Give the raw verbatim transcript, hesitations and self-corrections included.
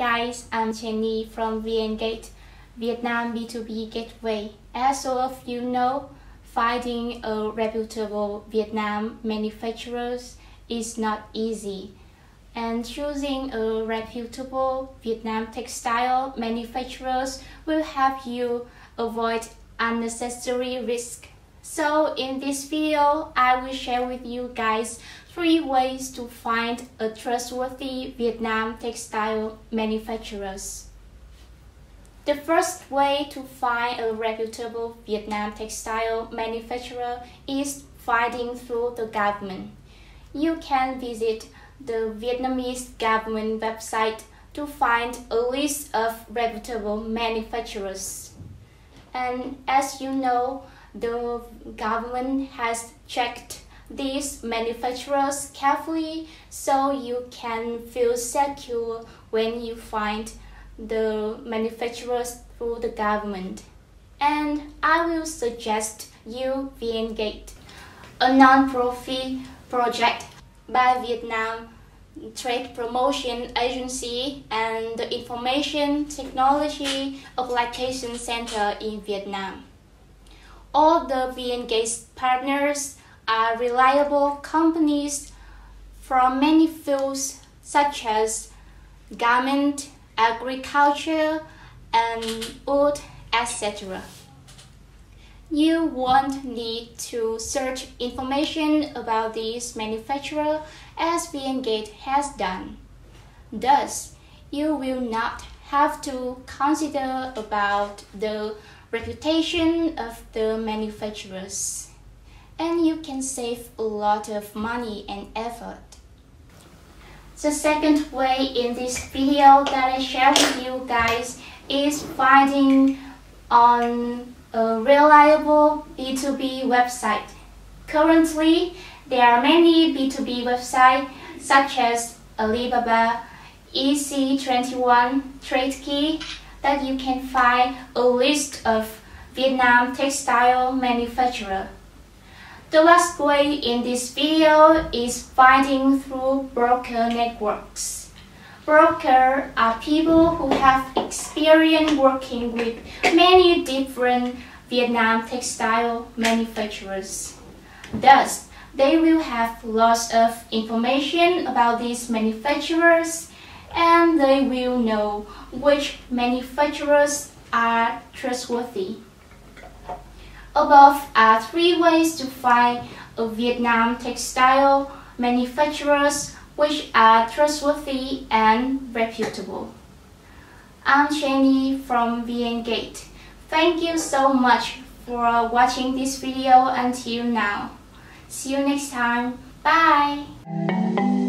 guys, I'm Jenny from VNGate, Vietnam B two B Gateway. As all of you know, finding a reputable Vietnam manufacturer is not easy. And choosing a reputable Vietnam textile manufacturer will help you avoid unnecessary risk. So in this video, I will share with you guys three ways to find a trustworthy Vietnam textile manufacturer. The first way to find a reputable Vietnam textile manufacturer is finding through the government. You can visit the Vietnamese government website to find a list of reputable manufacturers. And as you know, the government has checked these manufacturers carefully, so you can feel secure when you find the manufacturers through the government. And I will suggest you VNGate, a non-profit project by Vietnam Trade Promotion Agency and the Information Technology Application Center in Vietnam. All the VNGate partners are reliable companies from many fields such as garment, agriculture, and wood, et cetera. You won't need to search information about this manufacturer as VNGate has done. Thus, you will not have to consider about the reputation of the manufacturers, and you can save a lot of money and effort. The second way in this video that I share with you guys is finding on a reliable B two B website. Currently, there are many B two B websites such as Alibaba, E C twenty-one, TradeKey that you can find a list of Vietnam textile manufacturers. The last way in this video is finding through broker networks. Brokers are people who have experience working with many different Vietnam textile manufacturers. Thus, they will have lots of information about these manufacturers, and they will know which manufacturers are trustworthy. Above are three ways to find a Vietnam textile manufacturers which are trustworthy and reputable. I'm Jenny from VNGate. Thank you so much for watching this video until now. See you next time. Bye!